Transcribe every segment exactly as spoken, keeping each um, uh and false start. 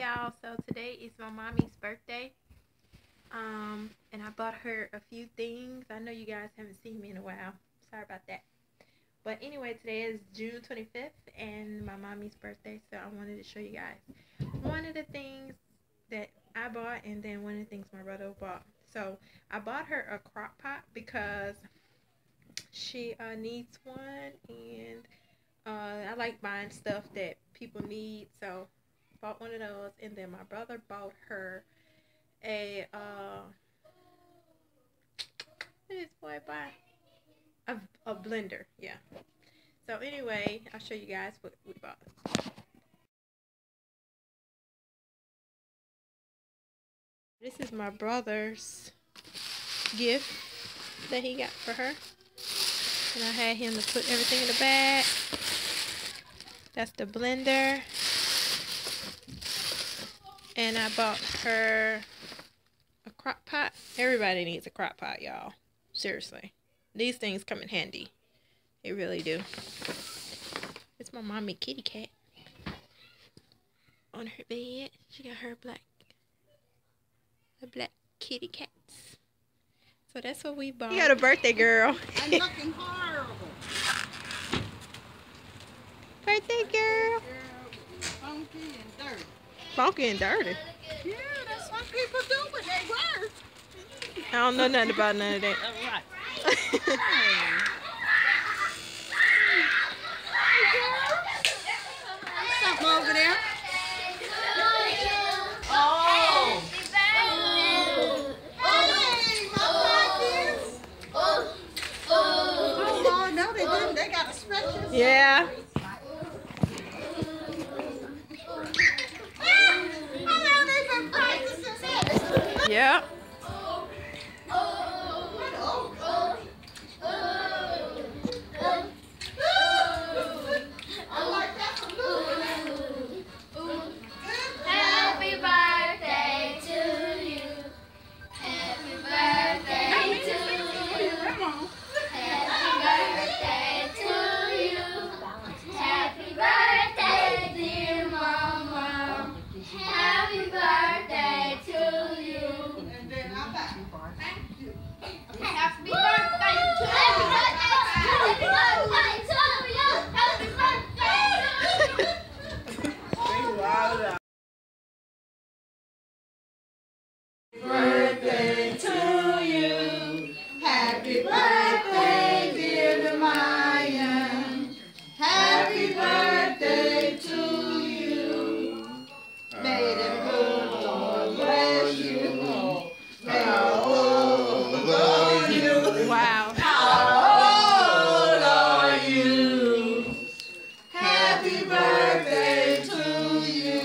y'all, so today is my mommy's birthday, um, and I bought her a few things. I know you guys haven't seen me in a while, sorry about that, but anyway, today is June twenty-fifth, and my mommy's birthday, so I wanted to show you guys one of the things that I bought, and then one of the things my brother bought. So, I bought her a crock pot because she uh, needs one, and uh, I like buying stuff that people need, so bought one of those. And then my brother bought her a uh what did this boy buy? A, a blender, yeah. So anyway, I'll show you guys what we bought. This is my brother's gift that he got for her, and I had him to put everything in the bag. That's the blender. And I bought her a crock pot. Everybody needs a crock pot, y'all. Seriously. These things come in handy. They really do. It's my mommy kitty cat. On her bed. She got her black, her black kitty cats. So that's what we bought. You got a birthday girl. I'm looking horrible. Birthday girl. Funky and dirty. Funky and dirty. Yeah, that's what people do when they work. I don't know nothing about none of that. Something over there. Oh. Oh. Oh. Oh. No, they didn't. They got a stretcher. Yeah. Yeah. Oh, oh, oh, oh, oh, oh. I like that one. Happy birthday to you. Happy birthday to you. Happy birthday to you. Happy birthday, dear mama. Happy birthday to you. Happy birthday to you. Happy birthday to you. Happy birthday. Happy birthday to you. Happy birthday, dear Maya. Happy birthday to you. May the good Lord bless you. Wow. How old are you? Happy birthday to you.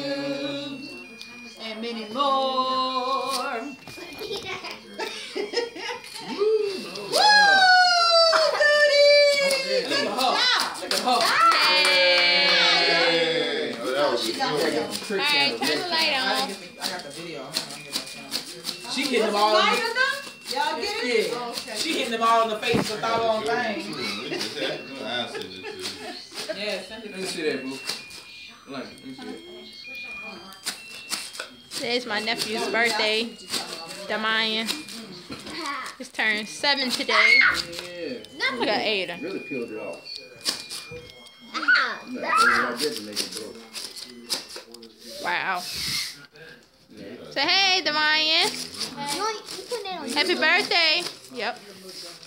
And many more. Woo! Good job. Look at her. Hey. Hey. Oh, that was good. All right, turn the light on. I got the video. She hit them all. Y'all get it? Yeah. Oh, okay. She hitting them all in the face with all on things. Yeah, send it. Let me see that, boo. Like, let me see that. Today's my nephew's birthday, Damian. He's turned seven today. Yeah. Not like an eight. Really peeled it off. Wow. Say hey, Damian. Happy birthday. Yep.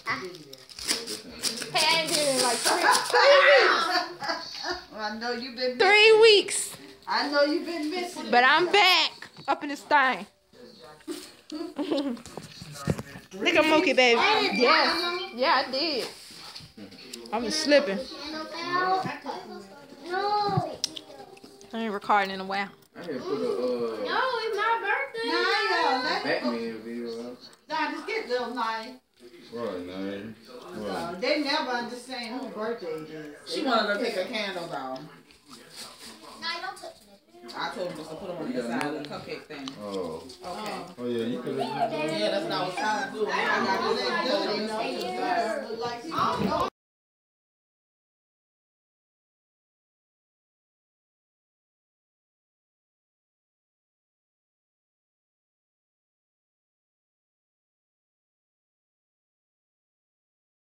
I know you've been three weeks. I know you've been missing. But I'm back up in this thing. Look at Mookie, baby. Yeah. Yeah, I did. I'm just slipping. No. I ain't recording in a while. I had to put a, uh, no, it's my birthday. Naya, let's Batman video. Nah, just get little Naya. Right, Naya. Right. Uh, they never understand whose birthday it is. She wanted to take her candles out. Naya, don't touch it. I told them just to put them on the side of the cupcake thing. Oh. Okay. Oh, yeah, you could have. Yeah, that's what I was trying to do. I got to let them know.